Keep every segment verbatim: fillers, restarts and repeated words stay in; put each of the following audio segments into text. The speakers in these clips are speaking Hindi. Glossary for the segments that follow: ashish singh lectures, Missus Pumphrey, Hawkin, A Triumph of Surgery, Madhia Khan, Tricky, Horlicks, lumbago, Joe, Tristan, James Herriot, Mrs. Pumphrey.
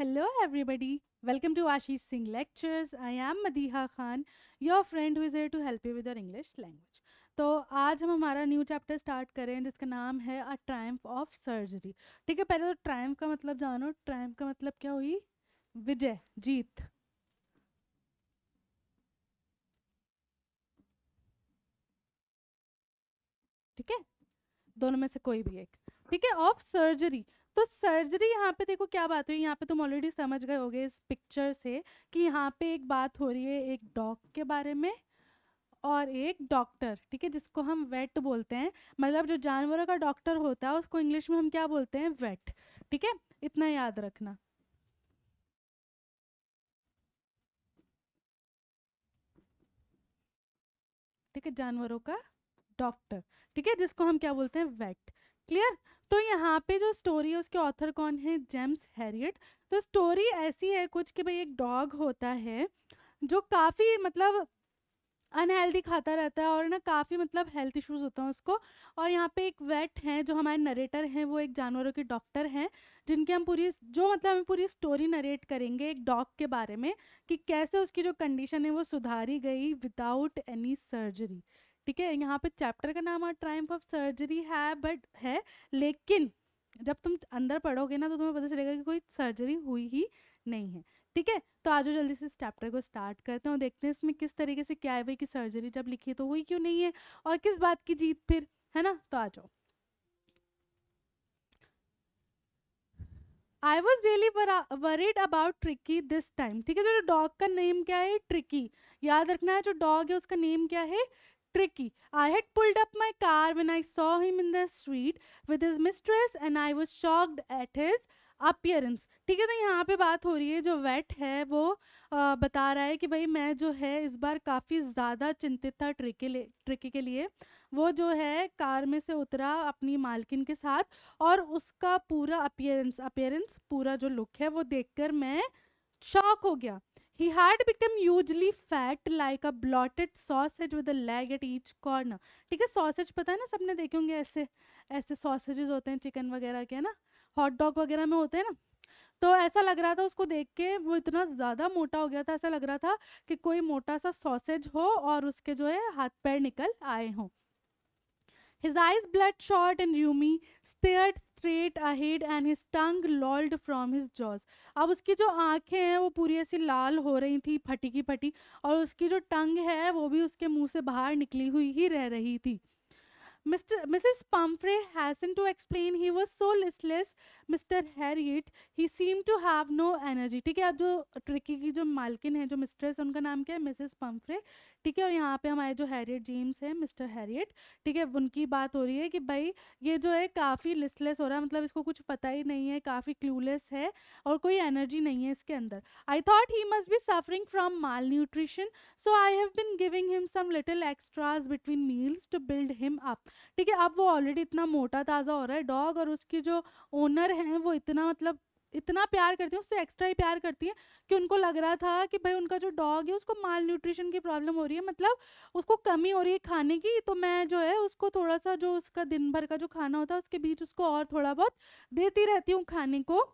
Hello everybody, welcome to Ashish Singh Lectures. I am Madhia Khan, your friend who is here to help you with your English language. तो आज हम हमारा न्यू चैप्टर स्टार्ट करें जिसका नाम है अ ट्रायम्फ ऑफ सर्जरी. ठीक है, पहले तो ट्रायम्फ का मतलब जानो. ट्रायम्फ का मतलब क्या हुई? विजय, जीत. ठीक है, दोनों में से कोई भी एक. ठीक है, ऑफ सर्जरी. तो सर्जरी यहाँ पे देखो क्या बात हुई. यहाँ पे तुम ऑलरेडी समझ गए होगे इस पिक्चर से कि यहाँ पे एक बात हो रही है एक डॉग के बारे में और एक डॉक्टर. ठीक है, जिसको हम वेट बोलते हैं. मतलब जो जानवरों का डॉक्टर होता है उसको इंग्लिश में हम क्या बोलते हैं? वेट. ठीक है, इतना याद रखना. ठीक है, जानवरों का डॉक्टर. ठीक है, जिसको हम क्या बोलते हैं? वेट. क्लियर? तो यहाँ पे जो स्टोरी है उसके ऑथर कौन है? James Harriet. तो स्टोरी ऐसी है कुछ कि भाई एक डॉग होता है जो काफ़ी मतलब अनहेल्दी खाता रहता है और ना काफ़ी मतलब हेल्थ इश्यूज होता है उसको. और यहाँ पे एक वेट है जो हमारे नरेटर हैं, वो एक जानवरों के डॉक्टर हैं जिनके हम पूरी जो मतलब हम पूरी स्टोरी नरेट करेंगे एक डॉग के बारे में कि कैसे उसकी जो कंडीशन है वो सुधारी गई विदाउट एनी सर्जरी. ठीक है, यहाँ पे चैप्टर का नाम ट्रायम्फ ऑफ सर्जरी है बट है लेकिन जब तुम अंदर पढ़ोगे ना तो तुम्हें पता चलेगा कि कोई सर्जरी हुई ही नहीं है. ठीक है, तो आज जल्दी से इस चैप्टर को स्टार्ट करते हैं और देखते हैं इसमें किस तरीके से क्या है भाई कि सर्जरी जब लिखी है तो हुई क्यों नहीं है और किस बात की जीत फिर है ना. तो आ जाओ. I was really worried about Tricki this time. ठीक है, जो डॉग का नेम क्या है? ट्रिकी. याद रखना है जो डॉग है उसका नेम क्या है? Tricky. I had pulled up my car when I saw him in the street with his mistress and I was shocked at his appearance. ठीक है, तो यहाँ पे बात हो रही है जो वेट है वो आ, बता रहा है कि भाई मैं जो है इस बार काफ़ी ज़्यादा चिंतित था ट्रिकी ले ट्रिकी के लिए. वो जो है कार में से उतरा अपनी मालकिन के साथ और उसका पूरा अपीयरेंस अपीयरेंस पूरा जो लुक है वो देखकर मैं शॉक हो गया. He had become hugely fat, like a blotted sausage with a leg at each corner. ठीक है, sausage पता है ना, सबने देखे होंगे ऐसे ऐसे sausages होते हैं चिकन वगैरह के ना, हॉट डॉग वगैरह में होते हैं ना. तो ऐसा लग रहा था उसको देख के, वो इतना ज़्यादा मोटा हो गया था, ऐसा लग रहा था कि कोई मोटा सा sausage हो और उसके जो है हाथ पैर निकल आए हों. His eyes bloodshot and rheumy, stared straight ahead and his tongue lolled from his jaws. अब उसकी जो आँखें हैं वो पूरी ऐसी लाल हो रही थी, फटी की फटी, और उसकी जो टंग है वो भी उसके मुंह से बाहर निकली हुई ही रह रही थी. Mister Missus Pumphrey hastened to explain he was so listless. Mister Herriot, he seemed to have no energy. ठीक है, अब जो ट्रिकी की जो मालकिन है, जो मिस्ट्रेस, उनका नाम क्या है? Mrs Pumphrey. ठीक है, और यहाँ पे हमारे जो हैरियट जेम्स है, मिस्टर हैरियट. ठीक है, उनकी बात हो रही है कि भाई ये जो है काफ़ी लिस्टलेस हो रहा है, मतलब इसको कुछ पता ही नहीं है, काफ़ी क्लूलेस है और कोई एनर्जी नहीं है इसके अंदर. I thought he must be suffering from malnutrition so I have been giving him some little extras between meals to build him up. ठीक है, अब वो ऑलरेडी इतना मोटा ताज़ा हो रहा है डॉग और उसकी जो ओनर हैं वो इतना मतलब इतना प्यार करती है, उससे एक्स्ट्रा ही प्यार करती है कि उनको लग रहा था कि भाई उनका जो डॉग है उसको माल न्यूट्रिशन की प्रॉब्लम हो रही है, मतलब उसको कमी हो रही है खाने की, तो मैं जो है उसको थोड़ा सा जो उसका दिन भर का जो खाना होता है उसके बीच उसको और थोड़ा बहुत देती रहती हूँ खाने को.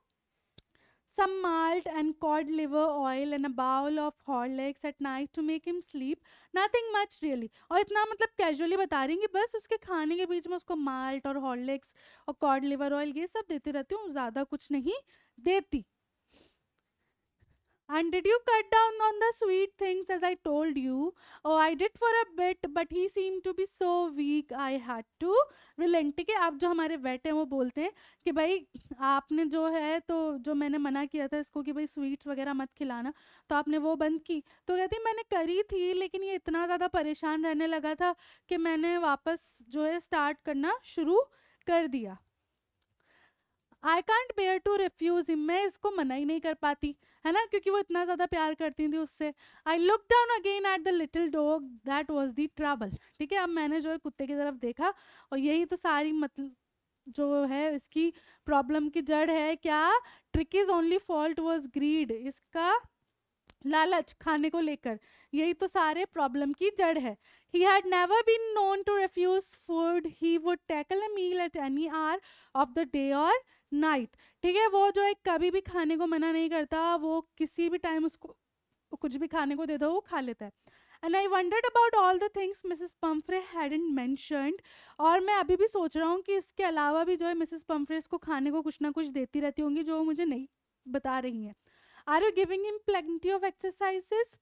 Some malt and cod liver oil and a bowl of Horlicks at night to make him sleep. Nothing much really. और इतना मतलब कैजुअली बता रही हैं कि बस उसके खाने के बीच में उसको माल्ट और हॉर्लिक्स और कॉड लिवर ऑयल ये सब देती रहती हूँ, ज़्यादा कुछ नहीं देती. And did you cut down on the sweet things as I told you? Oh, I did for a bit, but he seemed to be so weak. I had to relent. ठीक है, आप जो हमारे वेट हैं वो बोलते हैं कि भाई आपने जो है तो जो मैंने मना किया था इसको कि भाई स्वीट्स वगैरह मत खिलाना, तो आपने वो बंद की. तो कहती मैंने करी थी लेकिन ये इतना ज़्यादा परेशान रहने लगा था कि मैंने वापस जो है स्टार्ट करना शुरू कर दिया. I can't bear to refuse him. मैं इसको मना ही नहीं कर पाती है ना, क्योंकि वो इतना ज़्यादा प्यार करती थी उससे. I look down again at the little dog that was the trouble. ठीक है, अब मैंने जो है कुत्ते की तरफ देखा और यही तो सारी मतलब जो है इसकी प्रॉब्लम की जड़ है. क्या? Tricki's only fault was greed. इसका लालच खाने को लेकर, यही तो सारे प्रॉब्लम की जड़ है. He had never been known to refuse food. He would tackle a meal at any hour of the day or night, ठीक है। वो जो एक कभी भी खाने को मना नहीं करता, वो किसी भी टाइम उसको कुछ भी खाने को दे दो वो खा लेता है। And I wondered about all the things Mrs Pumphrey hadn't mentioned, और मैं अभी भी सोच रहा हूँ कि इसके अलावा भी जो है मिसेस पम्फ्रे इसको खाने को कुछ ना कुछ देती रहती होंगी जो मुझे नहीं बता रही हैं। Are you giving him plenty of exercises?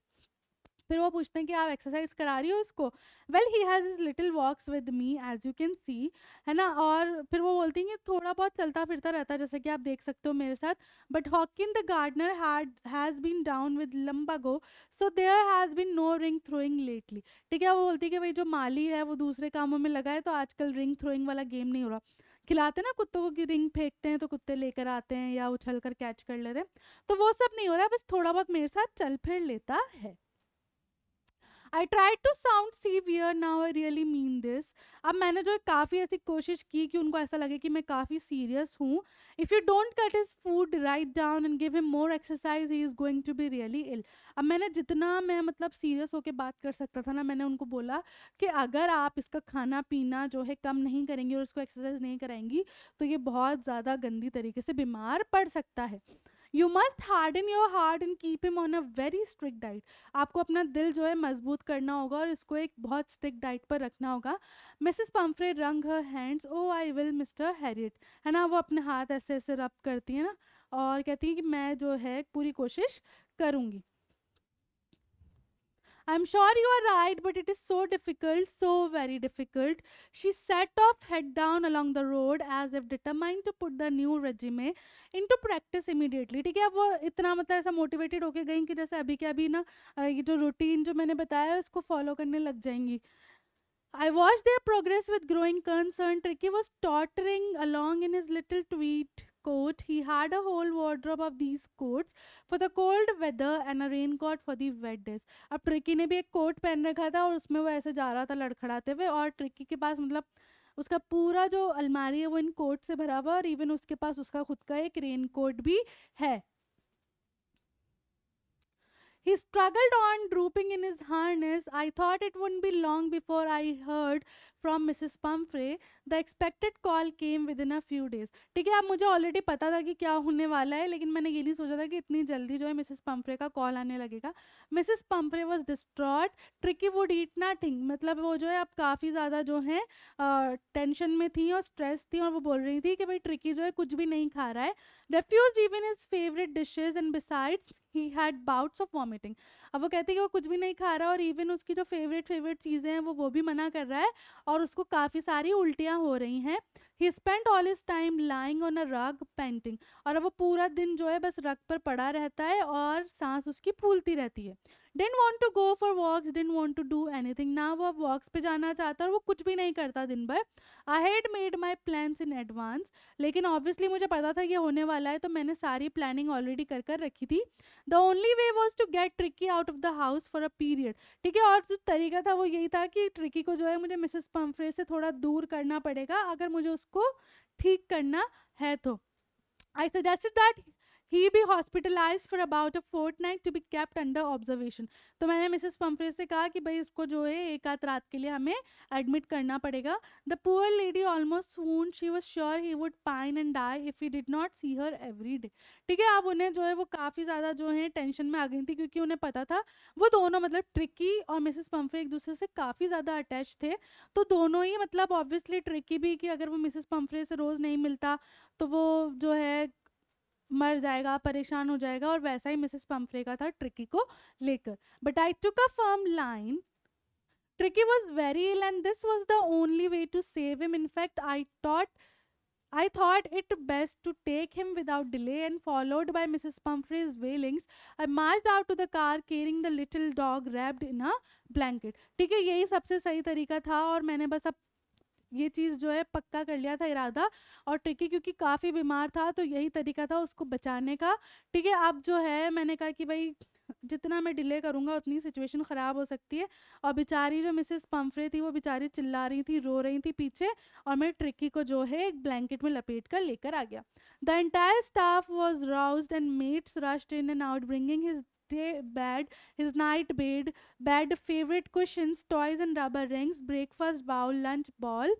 फिर वो पूछते हैं कि आप एक्सरसाइज करा रही हो इसको? Well he has his little walks with me as you can see, है ना। और फिर वो बोलती हैं कि थोड़ा बहुत चलता फिरता रहता है जैसे कि आप देख सकते हो मेरे साथ। But Hodgkin the gardener had has been down with lumbago so there has been no ring throwing lately, ठीक है। वो बोलती है कि भाई जो माली है वो दूसरे कामों में लगा है तो आजकल रिंग थ्रोइंग वाला गेम नहीं हो रहा। खिलाते ना कुत्तों को कि रिंग फेंकते हैं तो कुत्ते लेकर आते हैं या उछल कर कैच कर लेते हैं, तो वो सब नहीं हो रहा है, बस थोड़ा बहुत मेरे साथ चल फिर लेता है। I try to sound severe, now I really mean this. अब मैंने जो काफ़ी ऐसी कोशिश की कि उनको ऐसा लगे कि मैं काफ़ी सीरियस हूँ। If you don't cut his food right down and give him more exercise he is going to be really ill. अब मैंने जितना मैं मतलब सीरियस होकर बात कर सकता था ना, मैंने उनको बोला कि अगर आप इसका खाना पीना जो है कम नहीं करेंगी और इसको एक्सरसाइज नहीं कराएंगी तो ये बहुत ज़्यादा गंदी तरीके से बीमार पड़ सकता है। You must harden your heart and keep him on a very strict diet. आपको अपना दिल जो है मजबूत करना होगा और इसको एक बहुत स्ट्रिक्ट डाइट पर रखना होगा। Mrs Pumphrey wrung her hands, oh I will mister Herriot, है ना। वो अपने हाथ ऐसे ऐसे रब करती है ना और कहती है कि मैं जो है पूरी कोशिश करूँगी। I'm sure you are right, but it is so difficult, so very difficult. She set off head down along the road as if determined to put the new regime into practice immediately. ठीक है, वो इतना मतलब ऐसा मोटिवेटेड होके गई कि जैसे अभी के अभी ना ये जो रूटीन जो मैंने बताया उसको फॉलो करने लग जाएंगी। I watched their progress with growing concern. Tricky was tottering along in his little tweed coat. He had a whole wardrobe of these coats for the cold weather and a raincoat for the wet days. अब ट्रिकी ने भी एक कोट पहन रखा था और उसमें वो ऐसे जा रहा था लड़खड़ाते हुए, और ट्रिकी के पास मतलब उसका पूरा जो अलमारी है वो इन कोट से भरा हुआ, और इवन उसके पास उसका खुद का एक रेनकोट भी है। He struggled on, drooping in his harness. I thought it wouldn't be long before I heard from Missus Pumphrey. The expected call came within a few days. ठीक है, अब मुझे ऑलरेडी पता था कि क्या होने वाला है, लेकिन मैंने ये नहीं सोचा था कि इतनी जल्दी जो है मिसेस पम्फ्रे का कॉल आने लगेगा। Mrs Pumphrey was distraught, Tricki would eat nothing, मतलब वो जो है अब काफ़ी ज़्यादा जो है टेंशन में थी और स्ट्रेस थी, और वो बोल रही थी कि भाई ट्रिकी जो है कुछ भी नहीं खा रहा है। Refused even his favourite dishes and besides he had bouts of vomiting. अब वो कहती है कि वो कुछ भी नहीं खा रहा और इवन उसकी जो फेवरेट फेवरेट चीज़ें हैं वो वो भी मना कर रहा है और उसको काफ़ी सारी उल्टियाँ हो रही हैं। He spend all his time lying on a rug panting, और अब वो पूरा दिन जो है बस रग पर पड़ा रहता है और सांस उसकी फूलती रहती है। Didn't want to go for walks, didn't want to do anything. ना वो अब वॉक्स पे जाना चाहता और वो कुछ भी नहीं करता दिन भर। I had made my plans in advance, लेकिन ऑब्वियसली मुझे पता था ये होने वाला है तो मैंने सारी प्लानिंग ऑलरेडी कर कर रखी थी। The only way was to get Tricky out of the house for a period. ठीक है, और जो तरीका था वो यही था कि ट्रिकी को जो है मुझे मिसेस पम्फ्रे से थोड़ा दूर करना पड़ेगा अगर मुझे उसको ठीक करना है तो। I suggested that he be hospitalised for about a fortnight to be kept under observation. तो मैंने मिसेस पम्फ्रे से कहा कि भाई इसको जो है एक आध रात के लिए हमें एडमिट करना पड़ेगा। The poor lady almost swooned, she was sure he would pine and die if he did not see her every day. ठीक है, अब उन्हें जो है वो काफ़ी ज़्यादा जो है टेंशन में आ गई थी क्योंकि उन्हें पता था वो दोनों मतलब ट्रिकी और मिसेस पम्फ्रे एक दूसरे से काफ़ी ज़्यादा अटैच थे, तो दोनों ही मतलब ऑब्वियसली ट्रिकी भी कि अगर वो मिसेस पम्फ्रे से रोज़ नहीं मिलता तो वो जो है मर जाएगा, परेशान हो जाएगा, और वैसा ही मिसेस पम्फ्रे का था ट्रिकी को लेकर। But I took a firm line, Tricki was very ill and this was the only way to save him. In fact I thought I thought it best to take him without delay, and followed by Missus Pumphrey's wailings, I marched out to the car carrying the little dog wrapped in a blanket. ठीक है, यही सबसे सही तरीका था और मैंने बस अब ये चीज़ जो है पक्का कर लिया था इरादा, और ट्रिकी क्योंकि काफ़ी बीमार था तो यही तरीका था उसको बचाने का। ठीक है, अब जो है मैंने कहा कि भाई जितना मैं डिले करूँगा उतनी सिचुएशन ख़राब हो सकती है, और बेचारी जो मिसेस पम्फ्रे थी वो बेचारी चिल्ला रही थी, रो रही थी पीछे, और मैं ट्रिकी को जो है एक ब्लैंकेट में लपेट कर लेकर आ गया। The entire staff was roused and maids rushed in and out bringing his bed his night bed bed favourite cushions, toys and rubber rings, breakfast bowl, lunch bowl,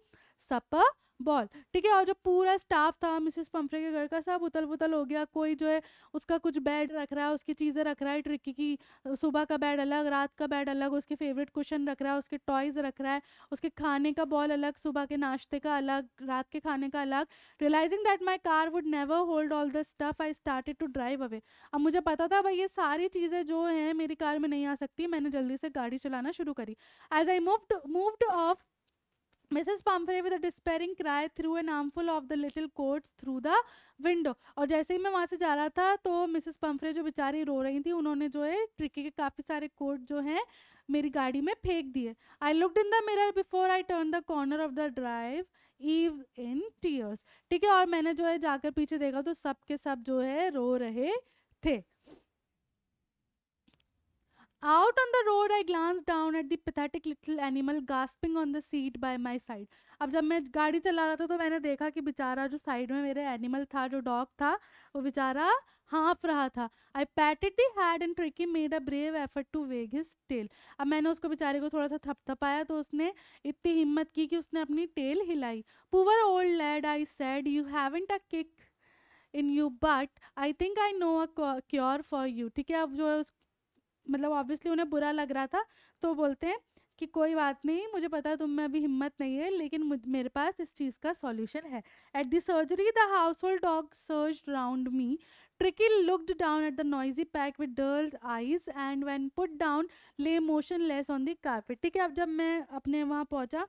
supper bowl, ठीक है। और जो पूरा स्टाफ था मिसेस पंफ्रे के घर का, सब उतल पुतल हो गया। कोई जो है उसका कुछ बेड रख रहा है, उसकी चीज़ें रख रहा है, ट्रिकी की सुबह का बेड अलग, रात का बेड अलग, उसके फेवरेट कुशन रख रहा है, उसके टॉयज़ रख रहा है, उसके खाने का बॉल अलग, सुबह के नाश्ते का अलग, रात के खाने का अलग। Realising that my car would never hold all the stuff I started to drive away. अब मुझे पता था भाई ये सारी चीज़ें जो हैं मेरी कार में नहीं आ सकती, मैंने जल्दी से गाड़ी चलाना शुरू करी। As I moved moved off Mrs Pumphrey with a despairing cry threw an armful of the little coats through the window. और जैसे ही मैं वहाँ से जा रहा था तो मिसेस पंफ्रे जो बेचारी रो रही थी, उन्होंने जो है ट्रिकी के काफ़ी सारे कोट जो हैं मेरी गाड़ी में फेंक दिए। I looked in the mirror before I turn the corner of the drive eve in tears, ठीक है। और मैंने जो है जाकर पीछे देखा तो सब के सब जो है रो रहे थे। Out on the road, I glanced down at the pathetic little animal gasping on the seat by my side. अब जब मैं गाड़ी चला रहा था तो मैंने देखा कि बेचारा जो साइड में मेरे एनिमल था, जो डॉग था, वो बेचारा हाँफ रहा था। I patted the head and Tricky made a brave effort to wag his tail. अब मैंने उसको बेचारे को थोड़ा सा थपथपाया तो उसने इतनी हिम्मत की कि उसने अपनी टेल हिलाई। Poor old lad, I said, you haven't a kick in you, but I think I know a cure for you. ठीक है, अब जो है उस मतलब ऑब्वियसली उन्हें बुरा लग रहा था तो बोलते हैं कि कोई बात नहीं, मुझे पता है तुम में अभी हिम्मत नहीं है, लेकिन मेरे पास इस चीज़ का सॉल्यूशन है। At the surgery the house hold dog surged round me. Tricky looked down at the noisy pack with dull eyes and when put down lay motionless on the carpet। ठीक है, अब जब मैं अपने वहाँ पहुँचा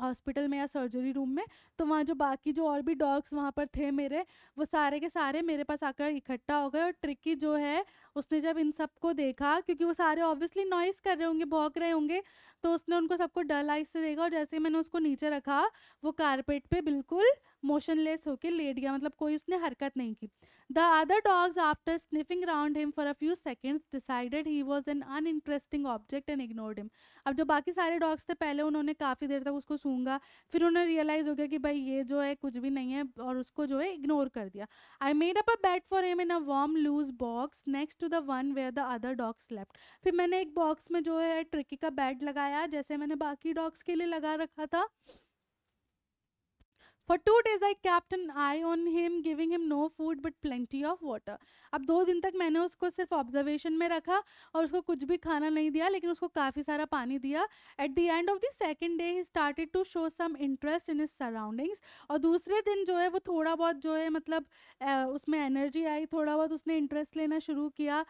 हॉस्पिटल में या सर्जरी रूम में, तो वहाँ जो बाकी जो और भी डॉग्स वहाँ पर थे मेरे, वो सारे के सारे मेरे पास आकर इकट्ठा हो गए। और ट्रिकी जो है उसने जब इन सबको देखा, क्योंकि वो सारे ऑब्वियसली नॉइज़ कर रहे होंगे, भौंक रहे होंगे, तो उसने उनको सबको डल आइज से देखा। और जैसे ही मैंने उसको नीचे रखा, वो कारपेट पे बिल्कुल मोशनलेस होकर लेट गया, मतलब कोई उसने हरकत नहीं की। The other dogs after sniffing round him for a few seconds decided he was an uninteresting object and ignored him. अब जो बाकी सारे डॉग्स थे, पहले उन्होंने काफ़ी देर तक उसको सूंघा, फिर उन्हें रियलाइज़ हो गया कि भाई ये जो है कुछ भी नहीं है, और उसको जो है इग्नोर कर दिया। I made up a bed for him in a warm loose box next to the one where the other dogs left. फिर मैंने एक बॉक्स में जो है ट्रिकी का बेड लगाया, जैसे मैंने बाकी डॉग्स के लिए लगा रखा था। For two days I kept an eye on him, giving him no food but plenty of water. अब दो दिन तक मैंने उसको सिर्फ ऑब्जर्वेशन में रखा और उसको कुछ भी खाना नहीं दिया, लेकिन उसको काफ़ी सारा पानी दिया। At the end of the second day he started to show some interest in his surroundings. और दूसरे दिन जो है वो थोड़ा बहुत जो है मतलब आ, उसमें एनर्जी आई, थोड़ा बहुत उसने इंटरेस्ट लेना शुरू किया।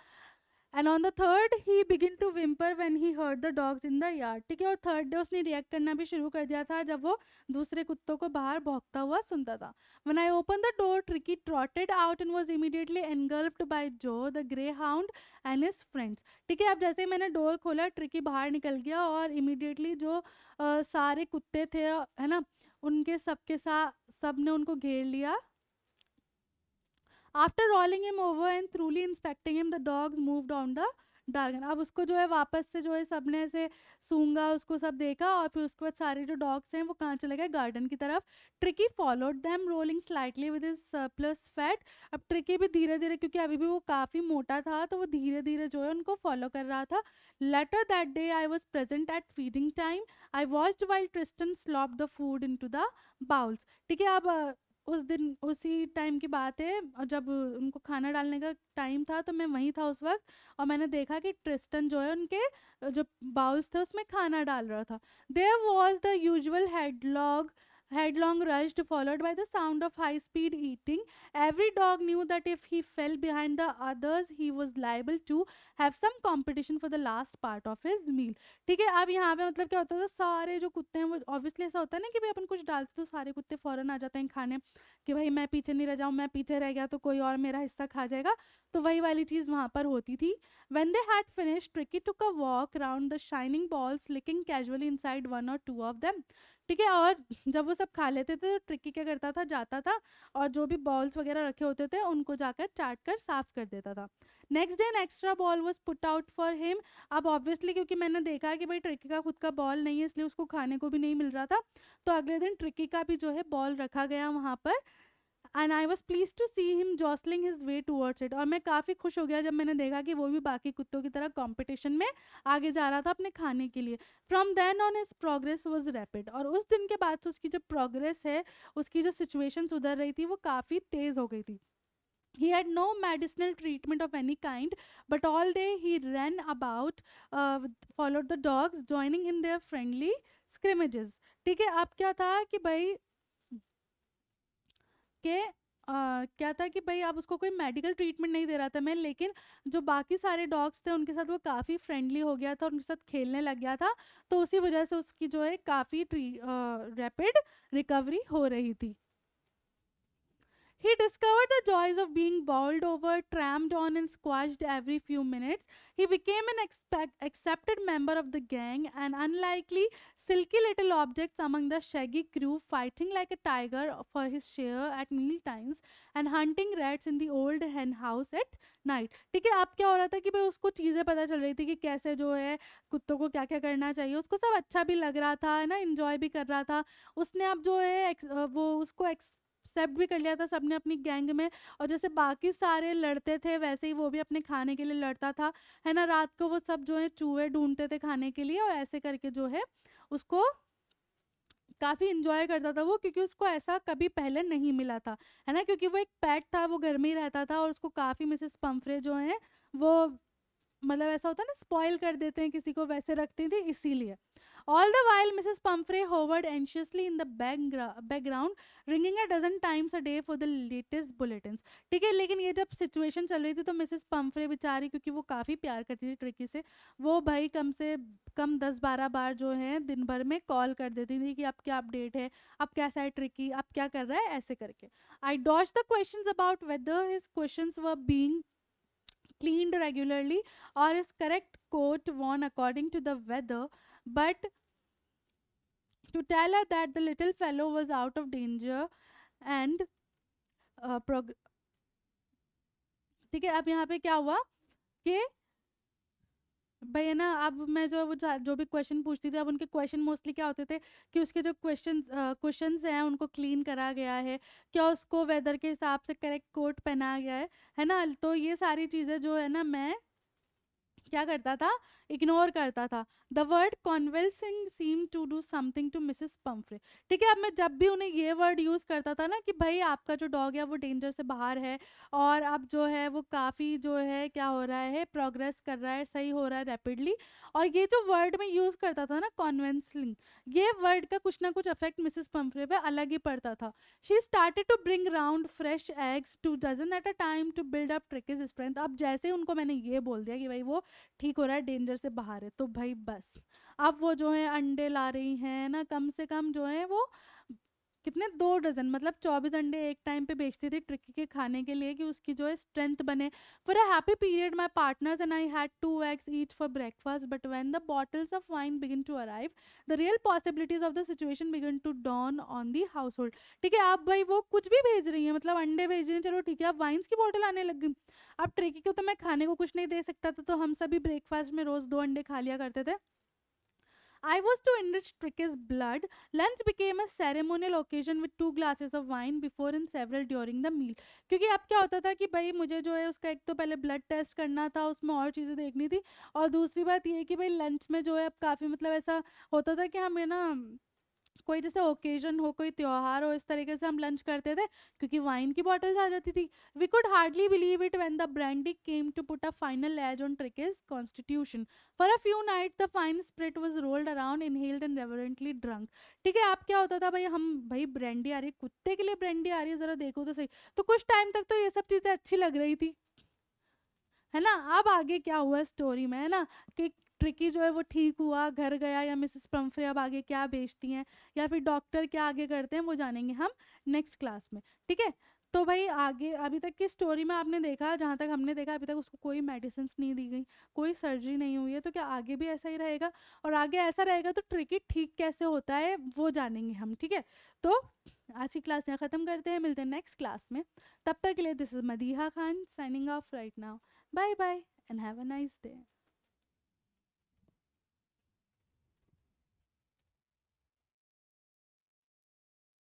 And on the third he began to whimper when he heard the dogs in the yard. ठीक है, और थर्ड डे उसने रिएक्ट करना भी शुरू कर दिया था जब वो दूसरे कुत्तों को बाहर भौंकता हुआ सुनता था। When I opened the door, Tricky trotted out and was immediately engulfed by Joe, the greyhound, and his friends. ठीक है, अब जैसे ही मैंने डोर खोला, ट्रिकी बाहर निकल गया और इमिडिएटली जो आ, सारे कुत्ते थे है ना, उनके सबके साथ सब ने उनको घेर लिया। After rolling him over and thoroughly inspecting him, the dogs moved on the darken। अब उसको जो है वापस से जो है सबने ऐसे सूंघा, उसको सब देखा, और फिर उसके बाद सारे जो डॉग्स हैं वो कहाँ चले गए, गार्डन की तरफ। Tricky followed them rolling slightly with his plus fat. अब ट्रिकी भी धीरे धीरे, क्योंकि अभी भी वो काफ़ी मोटा था, तो वो धीरे धीरे जो है उनको फॉलो कर रहा था। Later that day I was present at feeding time. I watched while Tristan slopped the food into the bowls. ठीक है, अब उस दिन उसी टाइम की बात है, और जब उनको खाना डालने का टाइम था तो मैं वहीं था उस वक्त, और मैंने देखा कि ट्रिस्टन जो है उनके जो बाउल्स थे उसमें खाना डाल रहा था। There was the usual headlong headlong rushed followed by the sound of high speed eating. Every dog knew that if he fell behind the others he was liable to have some competition for the last part of his meal. ठीक है, अब यहाँ पे मतलब क्या होता था, सारे जो कुत्ते हैं वो ऑब्वियसली ऐसा होता है ना कि भाई अपन कुछ डालते तो सारे कुत्ते फ़ौरन आ जाते हैं खाने कि भाई मैं पीछे नहीं रह जाऊँ, मैं पीछे रह गया तो कोई और मेरा हिस्सा खा जाएगा, तो वही वाली चीज़ वहाँ पर होती थी। When they had finished, Tricky took a walk around the shining balls, licking casually inside one or two of them. ठीक है, और जब वो सब खा लेते थे तो ट्रिकी क्या करता था, जाता था और जो भी बॉल्स वगैरह रखे होते थे उनको जाकर चाट कर साफ कर देता था। Next day extra bowl was put out for him. अब ऑब्वियसली क्योंकि मैंने देखा कि भाई ट्रिकी का खुद का बॉल नहीं है, इसलिए उसको खाने को भी नहीं मिल रहा था, तो अगले दिन ट्रिकी का भी जो है बॉल रखा गया वहाँ पर। And I was pleased to see him jostling his way towards it. और मैं काफ़ी खुश हो गया जब मैंने देखा कि वो भी बाकी कुत्तों की तरह कंपटीशन में आगे जा रहा था अपने खाने के लिए। From then on his progress was rapid. और उस दिन के बाद से उसकी जो प्रोग्रेस है, उसकी जो सिचुएशन सुधर रही थी वो काफ़ी तेज़ हो गई थी। He had no medicinal treatment of any kind, but all day he ran about, uh, followed the dogs, joining in their friendly scrimmages. ठीक है, अब क्या था कि भाई के Uh, क्या था कि भाई आप उसको कोई मेडिकल ट्रीटमेंट नहीं दे रहा था मैं, लेकिन जो बाकी सारे डॉग्स थे उनके साथ वो काफ़ी फ्रेंडली हो गया था और उनके साथ खेलने लग गया था, तो उसी वजह से उसकी जो है काफ़ी रैपिड रिकवरी हो रही थी। He discovered the joys of being bowled over, tramped on and squashed every few minutes. He became an expect, accepted member of the gang, an unlikely silky little object among the shaggy crew, fighting like a tiger for his share at meal times and hunting rats in the old hen house at night. ठीक है, अब क्या हो रहा था कि भाई उसको चीज़ें पता चल रही थी कि कैसे जो है कुत्तों को क्या क्या करना चाहिए, उसको सब अच्छा भी लग रहा था, है ना, इन्जॉय भी कर रहा था। उसने अब जो है वो उसको एक्स एक्सेप्ट भी कर लिया था सबने अपनी गैंग में। और जैसे बाकी सारे लड़ते थे वैसे ही वो भी अपने खाने के लिए लड़ता था, है ना। रात को वो सब जो है चूहे ढूंढते थे खाने के लिए और ऐसे करके जो है उसको काफ़ी इन्जॉय करता था वो, क्योंकि उसको ऐसा कभी पहले नहीं मिला था, है ना, क्योंकि वो एक पैट था, वो घर में ही रहता था। और उसको काफ़ी मिसेस पंफ्रे जो हैं वो, मतलब ऐसा होता है ना, स्पॉइल कर देते हैं किसी को, वैसे रखती थी इसीलिए। All the while, Missus Pumphrey hovered anxiously in the background, ringing a dozen times a day for the latest bulletins. ठीक है, लेकिन ये जब सिचुएशन चल रही थी तो मिसेस पंफ्रे बेचारी, क्योंकि वो काफ़ी प्यार करती थी ट्रिकी से, वो भाई कम से कम दस बारह बार जो है दिन भर में कॉल कर देती थी कि अब क्या अपडेट है, अब कैसा है ट्रिकी, अब क्या कर रहा है, ऐसे करके। I dodged the questions about whether his questions were being cleaned regularly or his correct coat worn according to the weather, but to tell her that the little fellow was out of danger and uh, prog ठीक है। अब यहाँ पे क्या हुआ कि भैया ना, अब मैं जो वो जो भी क्वेश्चन पूछती थी, अब उनके क्वेश्चन मोस्टली क्या होते थे कि उसके जो क्वेश्चन क्वेश्चंस हैं उनको क्लीन करा गया है क्या, उसको वेदर के हिसाब से करेक्ट कोट पहनाया गया है, है ना। तो ये सारी चीज़ें जो है ना मैं क्या करता था, इग्नोर करता था। The word convalescing seem to do something to Mrs Pumphrey. ठीक है, अब मैं जब भी उन्हें ये वर्ड यूज़ करता था ना कि भाई आपका जो डॉग है वो डेंजर से बाहर है और अब जो है वो काफ़ी जो है क्या हो रहा है, प्रोग्रेस कर रहा है, सही हो रहा है रैपिडली, और ये जो वर्ड मैं यूज़ करता था ना कॉन्वेल्सिंग, ये वर्ड का कुछ ना कुछ इफेक्ट मिसेस पंफ्रे पर अलग ही पड़ता था। She started to bring round fresh eggs two dozen at a time to build up ट्रिकीज strength. अब जैसे ही उनको मैंने ये बोल दिया कि भाई वो ठीक हो रहा है, डेंजर से बाहर है, तो भाई बस अब वो जो है अंडे ला रही हैं ना, कम से कम जो है वो कितने दो डजन, मतलब चौबीस अंडे एक टाइम पे बेचती थी ट्रिकी के खाने के लिए कि उसकी जो है स्ट्रेंथ बने। For a happy period my partners and I had two eggs each for breakfast, but when the bottles of wine begin to arrive the real possibilities of the situation begin to dawn on the house hold. ठीक है, आप भाई वो कुछ भी भेज रही हैं, मतलब अंडे भेज रही हैं, चलो ठीक है, अब वाइन्स की बॉटल आने लग गई। अब ट्रिकी को तो मैं खाने को कुछ नहीं दे सकता था, तो हम सभी ब्रेकफास्ट में रोज़ दो अंडे खा लिया करते थे। I was to enrich Tricky's blood. Lunch became a ceremonial occasion with two glasses of wine before and several during the meal. क्योंकि अब क्या होता था कि भाई मुझे जो है उसका एक तो पहले ब्लड टेस्ट करना था, उसमें और चीज़ें देखनी थी, और दूसरी बात ये कि भाई लंच में जो है अब काफ़ी, मतलब ऐसा होता था कि हमें ना कोई जैसे ओकेजन हो, कोई त्यौहार हो, इस तरीके से हम लंच करते थे क्योंकि वाइन की बॉटल्स आ जाती थी। We could hardly believe it when the brandy came to put a final edge on ट्रिकीज constitution. For a few night the fine spirit was rolled around inhaled and reverently drunk. ठीक है, आप क्या होता था भाई, हम भाई ब्रांडी आ रही, कुत्ते के लिए ब्रांडी आ रही है, जरा देखो तो सही। तो कुछ टाइम तक तो ये सब चीज़ें अच्छी लग रही थी, है ना। अब आगे क्या हुआ स्टोरी में, है ना, कि ट्रिकी जो है वो ठीक हुआ, घर गया, या मिसेस पंफ्रे अब आगे क्या बेचती हैं या फिर डॉक्टर क्या आगे करते हैं वो जानेंगे हम नेक्स्ट क्लास में। ठीक है, तो भाई आगे अभी तक की स्टोरी में आपने देखा, जहाँ तक हमने देखा अभी तक उसको कोई मेडिसिन्स नहीं दी गई, कोई सर्जरी नहीं हुई है, तो क्या आगे भी ऐसा ही रहेगा, और आगे ऐसा रहेगा तो ट्रिकी ठीक कैसे होता है वो जानेंगे हम। ठीक है, तो आज की क्लास यहाँ ख़त्म करते हैं, मिलते हैं नेक्स्ट क्लास में। तब तक के लिए this is Madiha Khan signing off right now, bye bye and have a nice day.